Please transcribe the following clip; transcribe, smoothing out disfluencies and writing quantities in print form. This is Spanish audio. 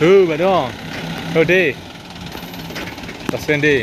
Bà đó. Rồi đi. Ta xem đi.